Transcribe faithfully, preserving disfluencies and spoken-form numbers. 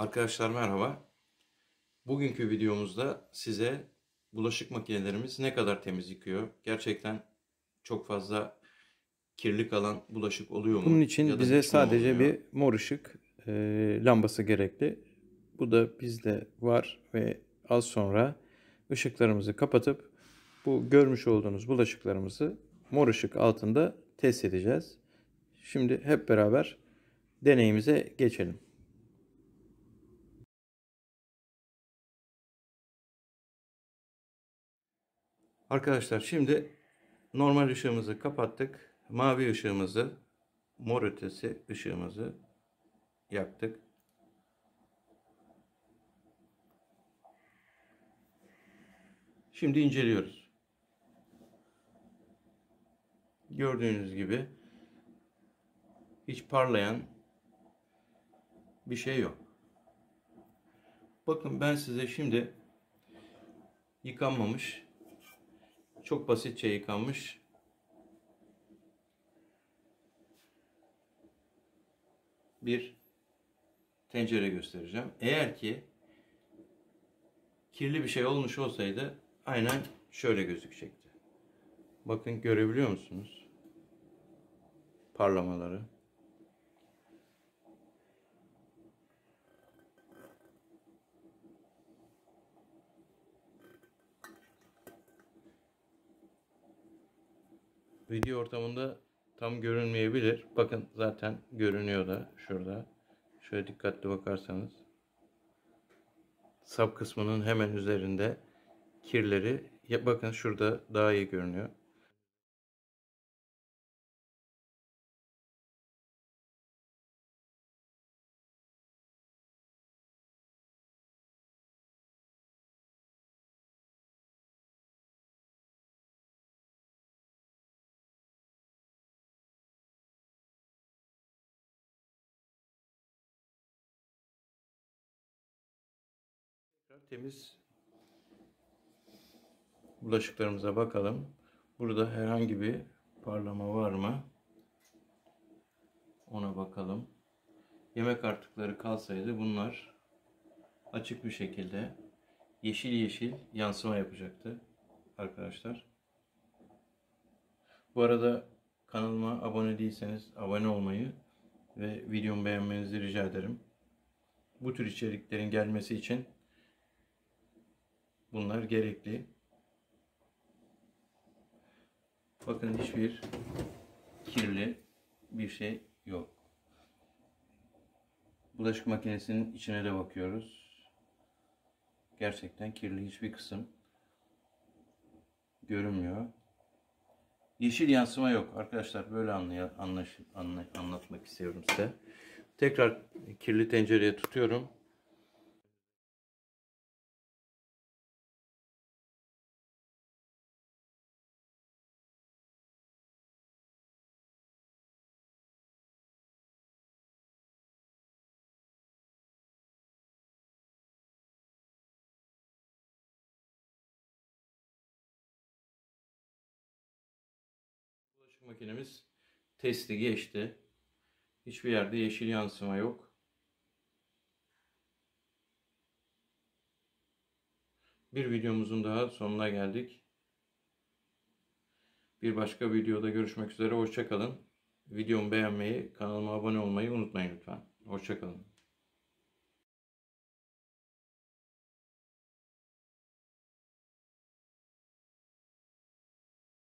Arkadaşlar merhaba. Bugünkü videomuzda size bulaşık makinelerimiz ne kadar temiz yıkıyor? Gerçekten çok fazla kirli kalan bulaşık oluyor mu? Bunun için bize sadece bir mor ışık e, lambası gerekli. Bu da bizde var ve az sonra ışıklarımızı kapatıp bu görmüş olduğunuz bulaşıklarımızı mor ışık altında test edeceğiz. Şimdi hep beraber deneyimize geçelim. Arkadaşlar şimdi normal ışığımızı kapattık. Mavi ışığımızı, mor ötesi ışığımızı yaktık. Şimdi inceliyoruz. Gördüğünüz gibi hiç parlayan bir şey yok. Bakın ben size şimdi yıkanmamış, çok basitçe yıkanmış bir tencere göstereceğim. Eğer ki kirli bir şey olmuş olsaydı aynen şöyle gözükecekti. Bakın görebiliyor musunuz parlamaları? Video ortamında tam görünmeyebilir. Bakın zaten görünüyor da şurada. Şöyle dikkatli bakarsanız sap kısmının hemen üzerinde kirleri, ya bakın şurada daha iyi görünüyor. Temiz bulaşıklarımıza bakalım. Burada herhangi bir parlama var mı? Ona bakalım. Yemek artıkları kalsaydı bunlar açık bir şekilde yeşil yeşil yansıma yapacaktı arkadaşlar. Bu arada kanalıma abone değilseniz abone olmayı ve videomu beğenmenizi rica ederim. Bu tür içeriklerin gelmesi için bunlar gerekli. Bakın hiçbir kirli bir şey yok. Bulaşık makinesinin içine de bakıyoruz. Gerçekten kirli hiçbir kısım görünmüyor. Yeşil yansıma yok. Arkadaşlar böyle anlay anlaş anla anlatmak istiyorum size. Tekrar kirli tencereye tutuyorum. Makinemiz testi geçti. Hiçbir yerde yeşil yansıma yok. Bir videomuzun daha sonuna geldik. Bir başka videoda görüşmek üzere. Hoşça kalın. Videomu beğenmeyi, kanalıma abone olmayı unutmayın lütfen. Hoşça kalın.